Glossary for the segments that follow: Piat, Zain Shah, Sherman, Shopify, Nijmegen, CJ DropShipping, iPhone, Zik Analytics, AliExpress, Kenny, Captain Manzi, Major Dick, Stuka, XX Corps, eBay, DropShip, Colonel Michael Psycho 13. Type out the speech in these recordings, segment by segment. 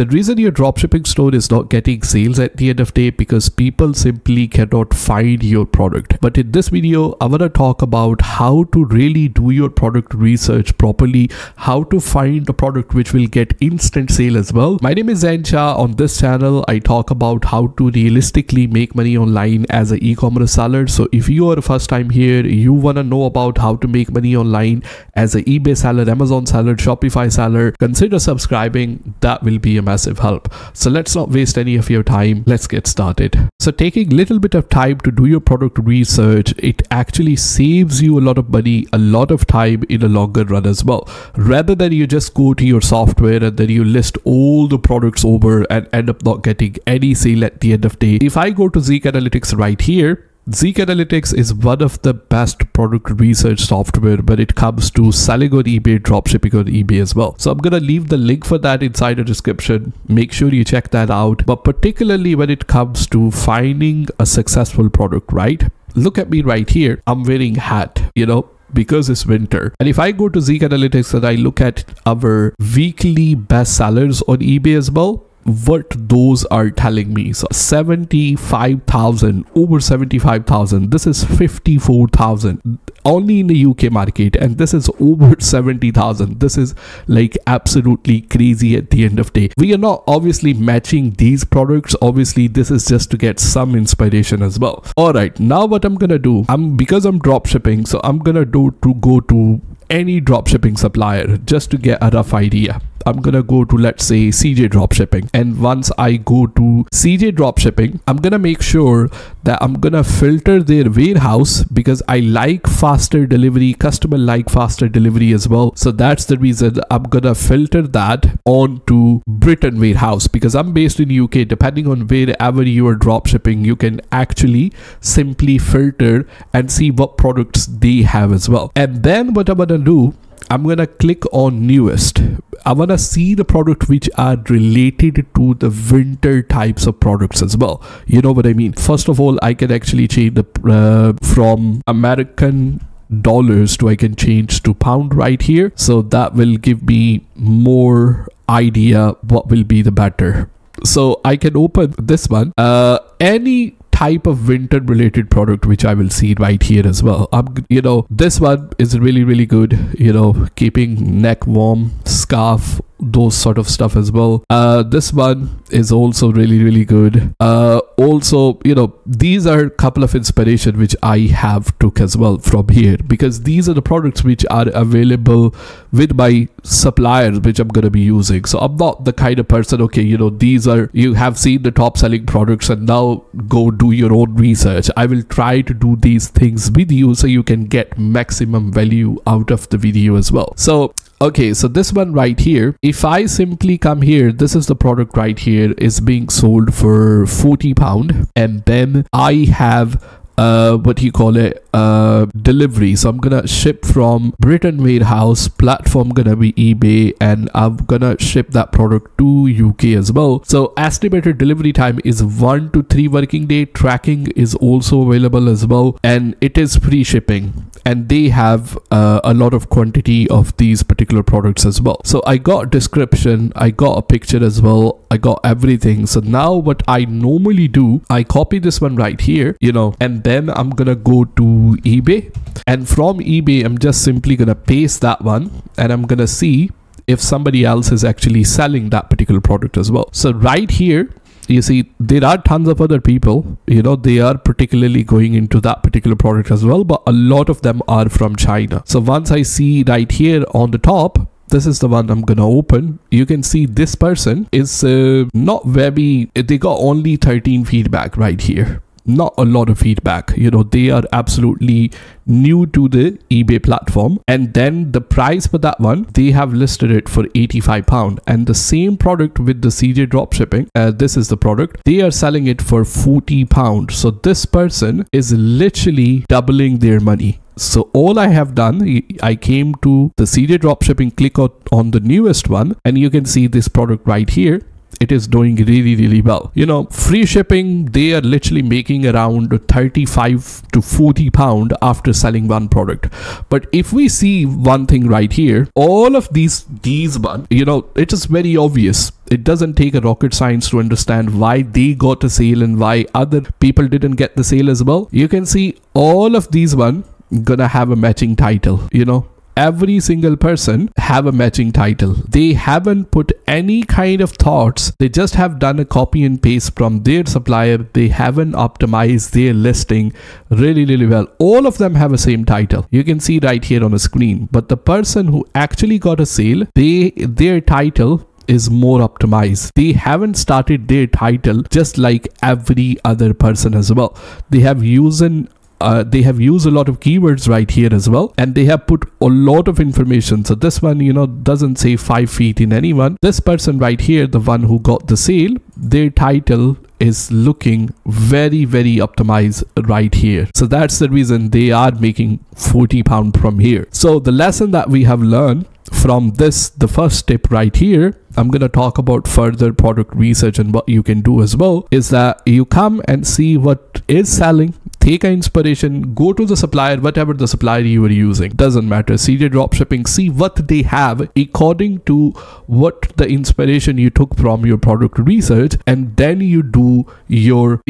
The reason your dropshipping store is not getting sales at the end of day because people simply cannot find your product. But in this video, I want to talk about how to really do your product research properly, how to find a product which will get instant sale as well. My name is Zain Shah. On this channel, I talk about how to realistically make money online as an e-commerce seller. So if you are a first time here, you want to know about how to make money online as an eBay seller, Amazon seller, Shopify seller, consider subscribing. That will be a massive help. So let's not waste any of your time. Let's get started. So taking a little bit of time to do your product research, it actually saves you a lot of money, a lot of time in the longer run as well. Rather than you just go to your software and then you list all the products over and end up not getting any sale at the end of the day. If I go to Zik Analytics right here, Zik Analytics is one of the best product research software when it comes to selling on eBay, dropshipping on eBay as well. So I'm going to leave the link for that inside the description. Make sure you check that out. But particularly when it comes to finding a successful product, right? Look at me right here. I'm wearing a hat, you know, because it's winter. And if I go to Zik Analytics and I look at our weekly best sellers on eBay as well, what those are telling me. So 75,000, over 75,000. This is 54,000 only in the UK market. And this is over 70,000. This is like absolutely crazy at the end of day. We are not obviously matching these products. Obviously, this is just to get some inspiration as well. All right. Now what I'm going to do, because I'm drop shipping, so I'm going to go to any dropshipping supplier just to get a rough idea. I'm gonna go to, let's say, CJ DropShipping, and once I go to CJ DropShipping, I'm gonna make sure that I'm gonna filter their warehouse because I like faster delivery, customer like faster delivery as well. So that's the reason I'm gonna filter that onto Britain warehouse because I'm based in UK. Depending on wherever you are dropshipping, you can actually simply filter and see what products they have as well. And then what I'm gonna do, I'm gonna click on newest. I want to see the product which are related to the winter types of products as well. You know what I mean? First of all, I can actually change the from American dollars to I can change to pound right here. So that will give me more idea what will be the better. So I can open this one. Any type of winter related product which I will see right here as well. You know, this one is really good, you know, keeping neck warm, scarf, those sort of stuff as well. This one is also really good. Also, you know, these are a couple of inspiration which I have took as well from here because these are the products which are available with my suppliers which I'm going to be using. So I'm not the kind of person, okay, you know, these are, you have seen the top selling products and now go do your own research. I will try to do these things with you so you can get maximum value out of the video as well. So okay, so this one right here, if I simply come here, this is the product right here is being sold for £40 and then I have what you call it, delivery. So I'm gonna ship from Britain warehouse, platform gonna be eBay, and I'm gonna ship that product to UK as well. So estimated delivery time is 1 to 3 working day. Tracking is also available as well, and it is free shipping. And they have a lot of quantity of these particular products as well. So I got description, I got a picture as well, I got everything. So now what I normally do, I copy this one right here, you know, and then I'm gonna go to eBay, and from eBay I'm just simply gonna paste that one and I'm gonna see if somebody else is actually selling that particular product as well. So right here you see there are tons of other people, you know, they are particularly going into that particular product as well, but a lot of them are from China. So once I see right here on the top, this is the one I'm gonna open. You can see this person is not very, they got only 13 feedback right here. Not a lot of feedback, you know, they are absolutely new to the eBay platform. And then the price for that one, they have listed it for £85, and the same product with the CJ dropshipping, this is the product, they are selling it for £40. So this person is literally doubling their money. So all I have done, I came to the CJ dropshipping, click on the newest one, and you can see this product right here it is doing really, really well. You know, free shipping, they are literally making around 35 to 40 pound after selling one product. But if we see one thing right here, all of these one, you know, it is very obvious. It doesn't take a rocket science to understand why they got a sale and why other people didn't get the sale as well. You can see all of these one gonna have a matching title, you know. Every single person have a matching title. They haven't put any kind of thoughts. They just have done a copy and paste from their supplier. They haven't optimized their listing really, really well. All of them have the same title. You can see right here on the screen. But the person who actually got a sale, their title is more optimized. They haven't started their title just like every other person as well. They have used a lot of keywords right here as well, and they have put a lot of information. So this one, you know, doesn't say 5 feet in anyone. This person right here, the one who got the sale, their title is looking very, very optimized right here. So that's the reason they are making 40 pound from here. So the lesson that we have learned from this, the first tip right here, I'm going to talk about further product research and what you can do as well, is that you come and see what is selling. Take an inspiration, go to the supplier, whatever the supplier you are using, doesn't matter. CJ Dropshipping, see what they have according to what the inspiration you took from your product research, and then you do your,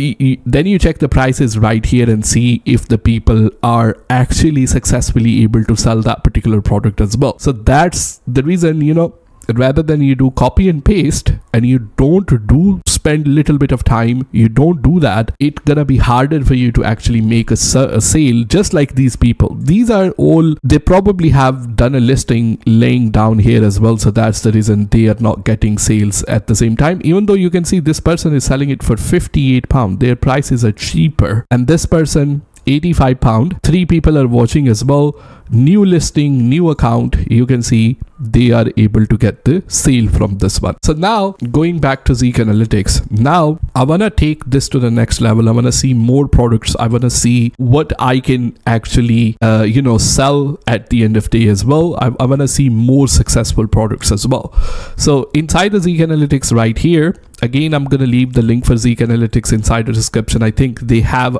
then you check the prices right here and see if the people are actually successfully able to sell that particular product as well. So that's the reason, you know, rather than you do copy and paste and you don't do spend little bit of time, you don't do that, it's gonna be harder for you to actually make a sale just like these people. These are all, they probably have done a listing laying down here as well, so that's the reason they are not getting sales at the same time, even though you can see this person is selling it for 58 pound. Their prices are cheaper, and this person 85 pound. Three people are watching as well. New listing, new account, you can see they are able to get the sale from this one. So now going back to Zik Analytics, now I want to take this to the next level. I want to see more products. I want to see what I can actually you know, sell at the end of day as well. I want to see more successful products as well. So inside the Zik Analytics right here, again I'm going to leave the link for Zik Analytics inside the description. I think they have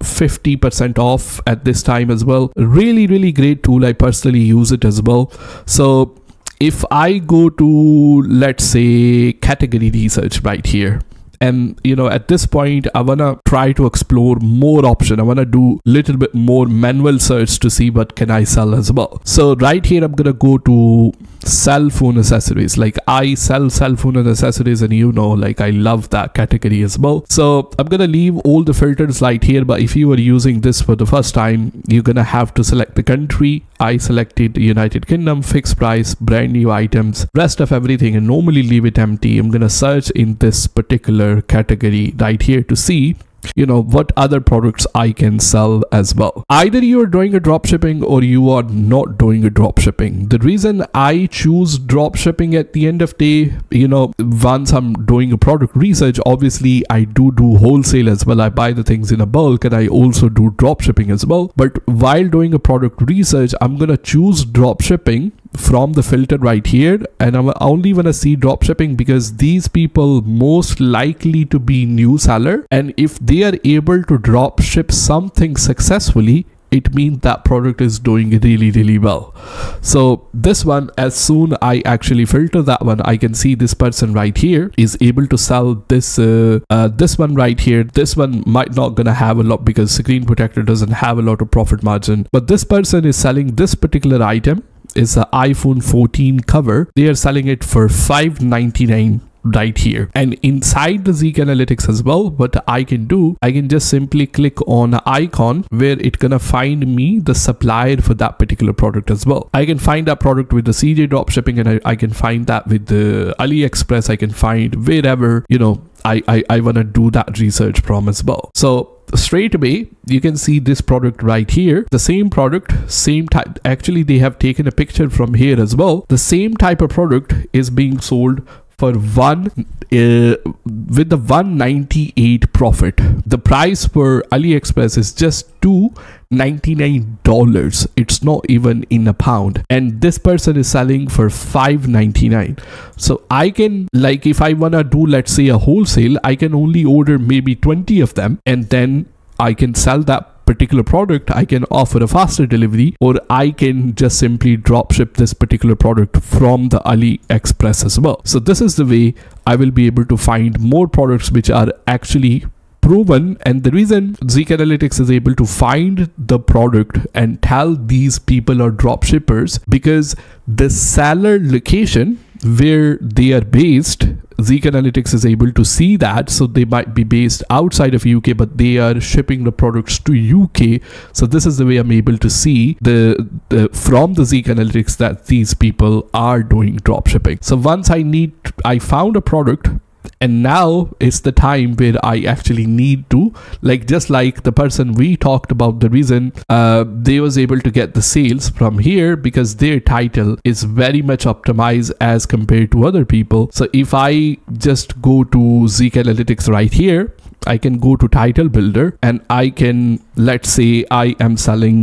50% off at this time as well. Really, really great tool. I personally use it as well. So if I go to, let's say, category research right here, and you know, at this point I want to try to explore more option. I want to do little bit more manual search to see what can I sell as well. So right here I'm gonna go to cell phone accessories. Like I sell cell phone and accessories, and you know, like I love that category as well. So I'm gonna leave all the filters right here, but if you are using this for the first time, you're gonna have to select the country. I selected United Kingdom, fixed price, brand new items, rest of everything, and normally leave it empty. I'm gonna search in this particular category right here to see, you know, what other products I can sell as well. Either you're doing a dropshipping or you are not doing a dropshipping. The reason I choose dropshipping at the end of day, you know, once I'm doing a product research, obviously I do wholesale as well. I buy the things in a bulk, and I also do dropshipping as well. But while doing a product research, I'm gonna choose dropshipping from the filter right here, and I only want to see dropshipping because these people most likely to be new seller, and if they are able to drop ship something successfully, it means that product is doing really, really well. So this one, as soon I actually filter that one, I can see this person right here is able to sell this this one right here. This one might not gonna have a lot because screen protector doesn't have a lot of profit margin, but this person is selling this particular item. Is the iPhone 14 cover. They are selling it for $5.99 right here. And inside the Zik Analytics as well, what I can do, I can just simply click on an icon where it's gonna find me the supplier for that particular product as well. I can find that product with the CJ Dropshipping, and I can find that with the AliExpress. I can find wherever, you know, I wanna do that research from as well. So straight away you can see this product right here, the same product, same type. Actually they have taken a picture from here as well. The same type of product is being sold for one with the 198 profit. The price for AliExpress is just $299. It's not even in a pound, and this person is selling for $599. So I can, like, if I wanna do, let's say, a wholesale, I can only order maybe 20 of them, and then I can sell that particular product. I can offer a faster delivery, or I can just simply drop ship this particular product from the AliExpress as well. So this is the way I will be able to find more products which are actually proven. And the reason Zik Analytics is able to find the product and tell these people are drop shippers, because the seller location where they are based, Zik Analytics is able to see that. So they might be based outside of UK, but they are shipping the products to UK. So this is the way I'm able to see from the Zik Analytics that these people are doing drop shipping. So once I found a product, and now it's the time where I actually need to, like, just like the person we talked about, the reason they was able to get the sales from here, because their title is very much optimized as compared to other people. So if I just go to Zik Analytics right here, I can go to title builder, and I can, let's say I am selling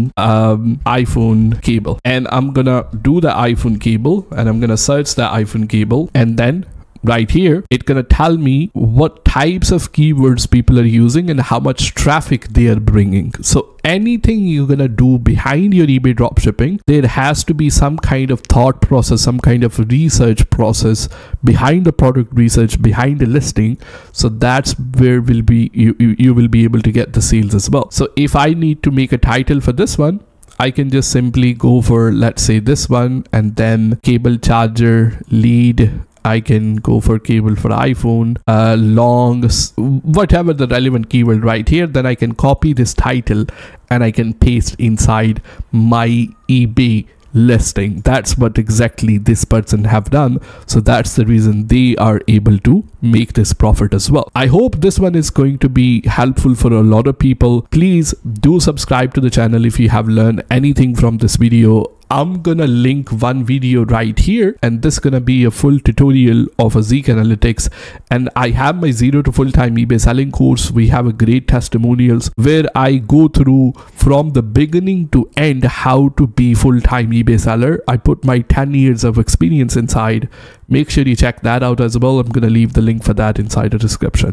iPhone cable, and I'm gonna do the iPhone cable, and I'm gonna search the iPhone cable, and then right here, it's gonna tell me what types of keywords people are using and how much traffic they are bringing. So anything you're gonna do behind your eBay dropshipping, there has to be some kind of thought process, some kind of research process behind the product, research behind the listing. So that's where will be you will be able to get the sales as well. So if I need to make a title for this one, I can just simply go for, let's say, this one, and then cable charger lead. I can go for cable for iPhone, long, whatever the relevant keyword right here. Then I can copy this title and I can paste inside my eBay listing. That's what exactly this person have done. So that's the reason they are able to make this profit as well. I hope this one is going to be helpful for a lot of people. Please do subscribe to the channel if you have learned anything from this video. I'm gonna link one video right here, and this gonna be a full tutorial of a Zik Analytics, and I have my zero to full-time eBay selling course. We have a great testimonials where I go through from the beginning to end how to be full-time eBay seller. I put my 10 years of experience inside. Make sure you check that out as well. I'm gonna leave the link for that inside the description.